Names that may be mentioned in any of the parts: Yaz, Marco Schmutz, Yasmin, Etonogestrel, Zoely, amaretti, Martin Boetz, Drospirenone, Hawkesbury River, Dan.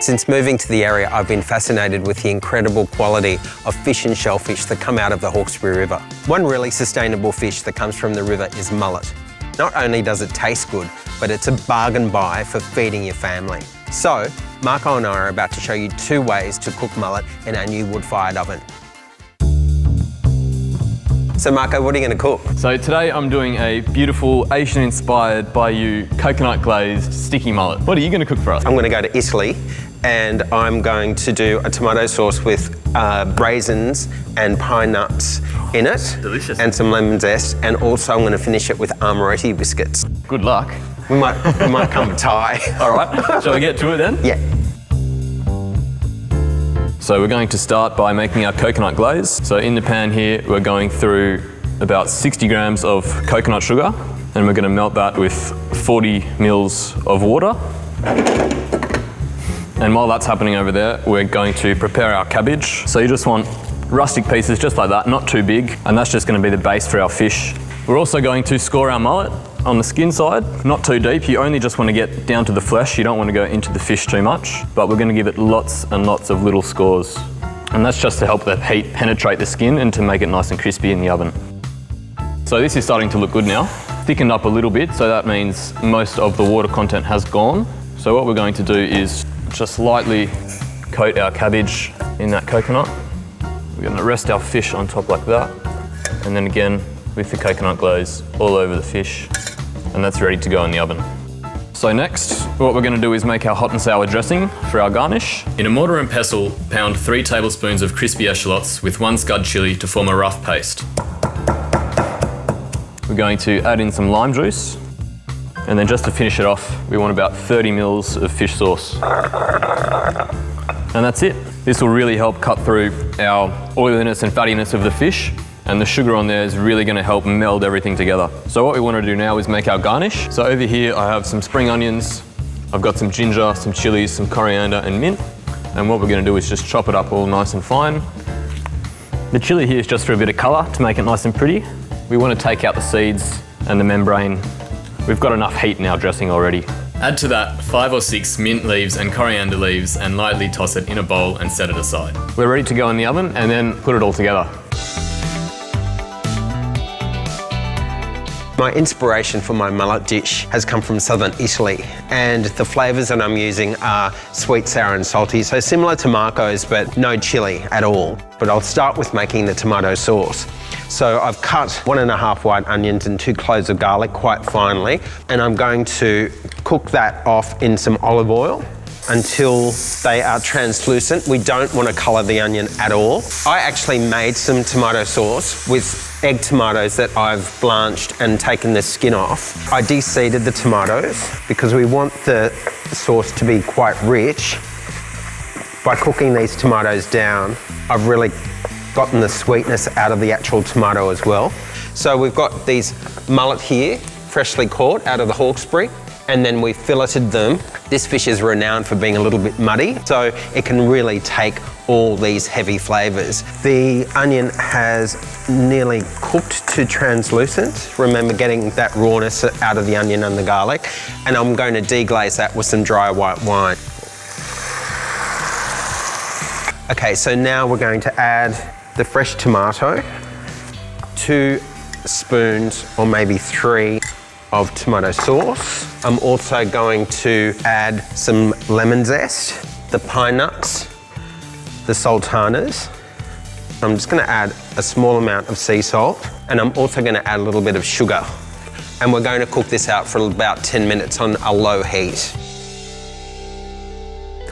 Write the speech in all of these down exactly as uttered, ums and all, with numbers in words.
Since moving to the area, I've been fascinated with the incredible quality of fish and shellfish that come out of the Hawkesbury River. One really sustainable fish that comes from the river is mullet. Not only does it taste good, but it's a bargain buy for feeding your family. So, Marco and I are about to show you two ways to cook mullet in our new wood-fired oven. So Marco, what are you going to cook? So today I'm doing a beautiful Asian-inspired by you coconut-glazed sticky mullet. What are you going to cook for us? I'm going to go to Italy and I'm going to do a tomato sauce with uh, raisins and pine nuts in it. Delicious. And some lemon zest, and also I'm going to finish it with amaretti biscuits. Good luck. We might, we might come Thai. All right, shall we get to it then? Yeah. So we're going to start by making our coconut glaze. So in the pan here, we're going through about sixty grams of coconut sugar, and we're going to melt that with forty mils of water. And while that's happening over there, we're going to prepare our cabbage. So you just want rustic pieces just like that, not too big, and that's just going to be the base for our fish. We're also going to score our mullet on the skin side, not too deep. You only just want to get down to the flesh. You don't want to go into the fish too much, but we're going to give it lots and lots of little scores. And that's just to help the heat penetrate the skin and to make it nice and crispy in the oven. So this is starting to look good now. Thickened up a little bit, so that means most of the water content has gone. So what we're going to do is just lightly coat our cabbage in that coconut. We're going to rest our fish on top like that. And then again, with the coconut glaze all over the fish. And that's ready to go in the oven. So next, what we're going to do is make our hot and sour dressing for our garnish. In a mortar and pestle, pound three tablespoons of crispy eschalots with one scud chilli to form a rough paste. We're going to add in some lime juice. And then just to finish it off, we want about thirty mils of fish sauce. And that's it. This will really help cut through our oiliness and fattiness of the fish. And the sugar on there is really going to help meld everything together. So what we want to do now is make our garnish. So over here I have some spring onions, I've got some ginger, some chilies, some coriander and mint. And what we're going to do is just chop it up all nice and fine. The chili here is just for a bit of colour to make it nice and pretty. We want to take out the seeds and the membrane. We've got enough heat in our dressing already. Add to that five or six mint leaves and coriander leaves and lightly toss it in a bowl and set it aside. We're ready to go in the oven and then put it all together. My inspiration for my mullet dish has come from southern Italy, and the flavours that I'm using are sweet, sour and salty, so similar to Marco's but no chilli at all. But I'll start with making the tomato sauce. So I've cut one and a half white onions and two cloves of garlic quite finely, and I'm going to cook that off in some olive oil until they are translucent. We don't want to colour the onion at all. I actually made some tomato sauce with egg tomatoes that I've blanched and taken the skin off. I de-seeded the tomatoes because we want the sauce to be quite rich. By cooking these tomatoes down, I've really gotten the sweetness out of the actual tomato as well. So we've got these mullet here, freshly caught out of the Hawkesbury, and then we filleted them. This fish is renowned for being a little bit muddy, so it can really take all these heavy flavours. The onion has nearly cooked to translucent. Remember getting that rawness out of the onion and the garlic. And I'm going to deglaze that with some dry white wine. Okay, so now we're going to add the fresh tomato, two spoons or maybe three of tomato sauce. I'm also going to add some lemon zest, the pine nuts, the sultanas. I'm just going to add a small amount of sea salt, and I'm also going to add a little bit of sugar. And we're going to cook this out for about ten minutes on a low heat.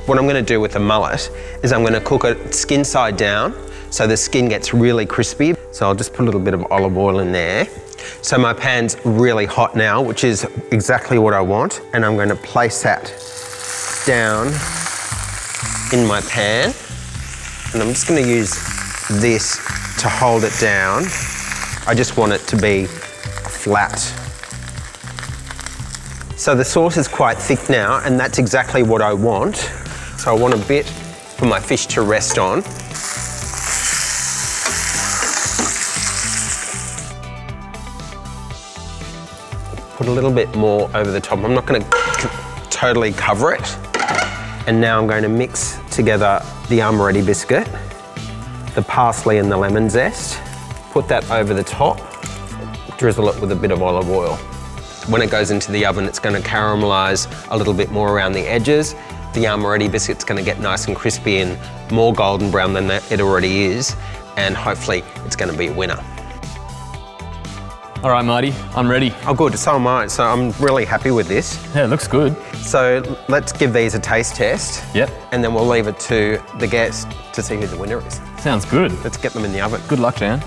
What I'm going to do with the mullet is I'm going to cook it skin side down so the skin gets really crispy. So I'll just put a little bit of olive oil in there. So my pan's really hot now, which is exactly what I want. And I'm going to place that down in my pan. And I'm just going to use this to hold it down. I just want it to be flat. So the sauce is quite thick now, and that's exactly what I want. So I want a bit for my fish to rest on. Put a little bit more over the top. I'm not going to totally cover it. And now I'm going to mix together the amaretti biscuit, the parsley and the lemon zest, put that over the top, drizzle it with a bit of olive oil. When it goes into the oven, it's going to caramelise a little bit more around the edges. The amaretti biscuit's going to get nice and crispy and more golden brown than it already is, and hopefully it's going to be a winner. All right, Marty, I'm ready. Oh good, so am I, so I'm really happy with this. Yeah, it looks good. So let's give these a taste test. Yep. And then we'll leave it to the guests to see who the winner is. Sounds good. Let's get them in the oven. Good luck, Dan.